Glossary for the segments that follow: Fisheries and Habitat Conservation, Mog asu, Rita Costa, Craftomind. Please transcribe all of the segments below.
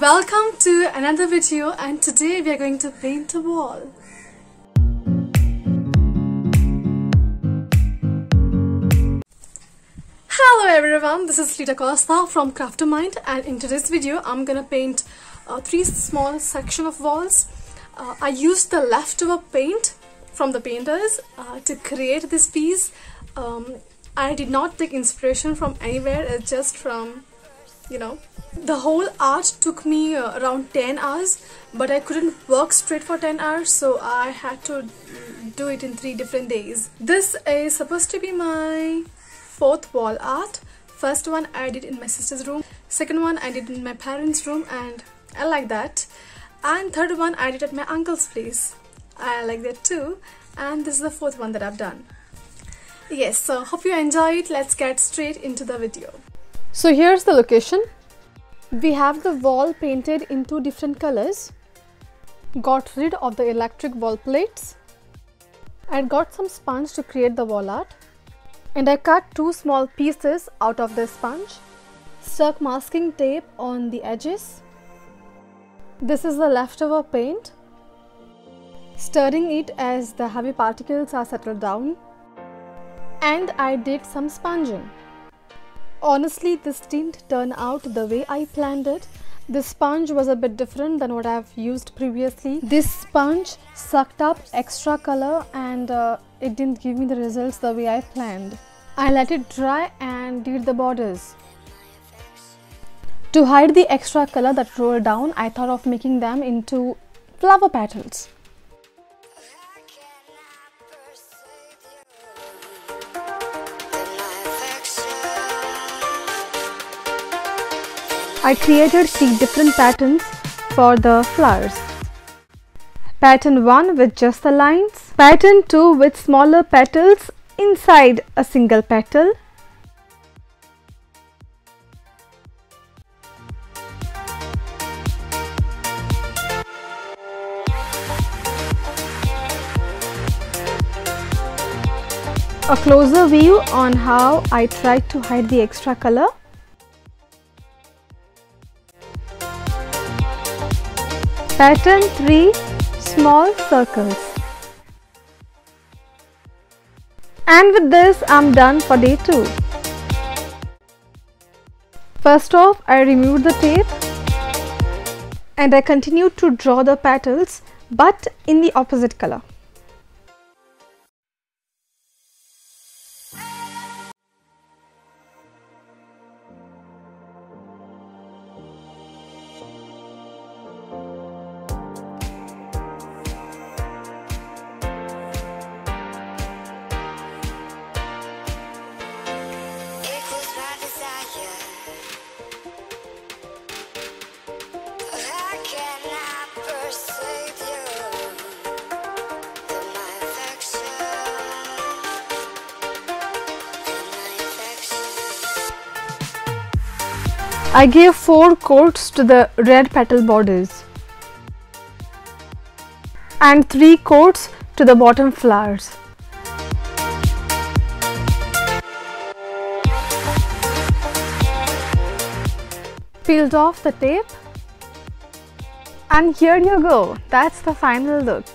Welcome to another video, and today we are going to paint a wall. Hello everyone, this is Rita Costa from Craftomind, and in today's video I'm gonna paint three small sections of walls. I used the leftover paint from the painters to create this piece. I did not take inspiration from anywhere, it's just from, you know. The whole art took me around 10 hours, but I couldn't work straight for 10 hours, so I had to do it in 3 different days. This is supposed to be my 4th wall art. First one I did in my sister's room, second one I did in my parents' room, and I like that. And third one I did at my uncle's place, I like that too. And this is the 4th one that I've done. Yes, so hope you enjoy it. Let's get straight into the video. So here's the location. We have the wall painted in 2 different colors, got rid of the electric wall plates, and got some sponge to create the wall art. And I cut 2 small pieces out of the sponge, stuck masking tape on the edges. This is the leftover paint, stirring it as the heavy particles are settled down. And I did some sponging. Honestly, this didn't turn out the way I planned it. This sponge was a bit different than what I've used previously. This sponge sucked up extra color, and it didn't give me the results the way I planned. I let it dry and did the borders. To hide the extra color that rolled down, I thought of making them into flower petals. I created 3 different patterns for the flowers. Pattern 1 with just the lines, pattern 2 with smaller petals inside a single petal, a closer view on how I tried to hide the extra color. Pattern 3, small circles. And with this, I'm done for day 2. First off, I removed the tape and I continued to draw the petals, but in the opposite color. I gave 4 coats to the red petal borders and 3 coats to the bottom flowers. Peeled off the tape, and here you go, that's the final look.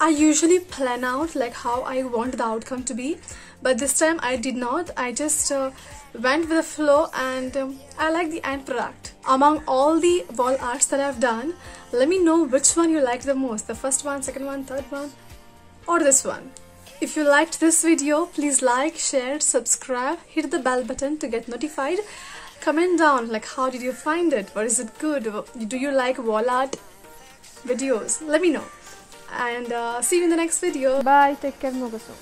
I usually plan out like how I want the outcome to be, but this time I did not. I just went with the flow, and I like the end product. Among all the wall arts that I've done, let me know which one you liked the most. The first one, second one, third one, or this one. If you liked this video, please like, share, subscribe, hit the bell button to get notified. Comment down like how did you find it, or is it good? Do you like wall art videos? Let me know. And see you in the next video. Bye, take care, Mogaso.